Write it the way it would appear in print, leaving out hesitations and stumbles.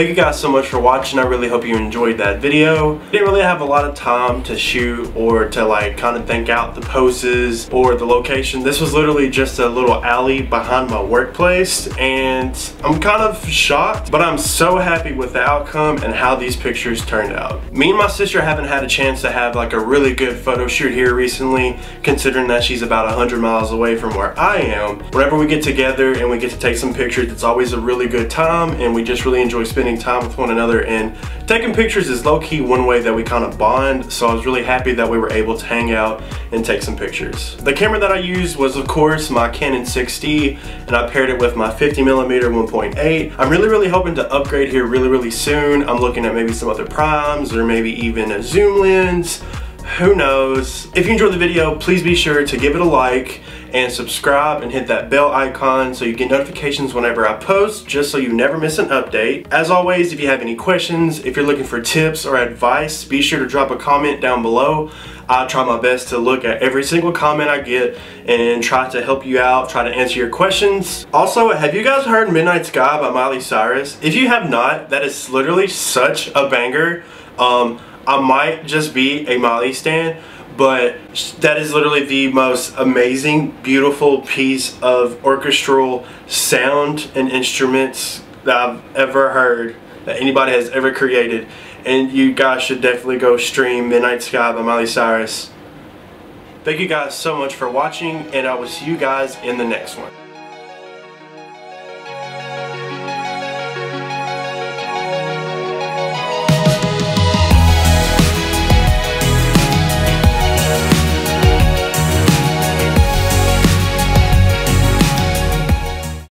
Thank you guys so much for watching. I really hope you enjoyed that video. Didn't really have a lot of time to shoot or to like kind of think out the poses or the location. This was literally just a little alley behind my workplace, and I'm kind of shocked, but I'm so happy with the outcome and how these pictures turned out. Me and my sister haven't had a chance to have like a really good photo shoot here recently, considering that she's about 100 miles away from where I am. Whenever we get together and we get to take some pictures, it's always a really good time, and we just really enjoy spending time with one another, and taking pictures is low-key one way that we kind of bond. So I was really happy that we were able to hang out and take some pictures. The camera that I used was of course my Canon 6D, and I paired it with my 50mm 1.8. I'm really hoping to upgrade here really soon. I'm looking at maybe some other primes or maybe even a zoom lens. Who knows? If you enjoyed the video, please be sure to give it a like and subscribe and hit that bell icon so you get notifications whenever I post, just so you never miss an update. As always, if you have any questions, if you're looking for tips or advice, be sure to drop a comment down below. I try my best to look at every single comment I get and try to help you out, try to answer your questions. Also, have you guys heard Midnight Sky by Miley Cyrus? If you have not, that is literally such a banger. I might just be a Miley stan, but that is literally the most amazing, beautiful piece of orchestral sound and instruments that I've ever heard, that anybody has ever created. And you guys should definitely go stream Midnight Sky by Miley Cyrus. Thank you guys so much for watching, and I will see you guys in the next one.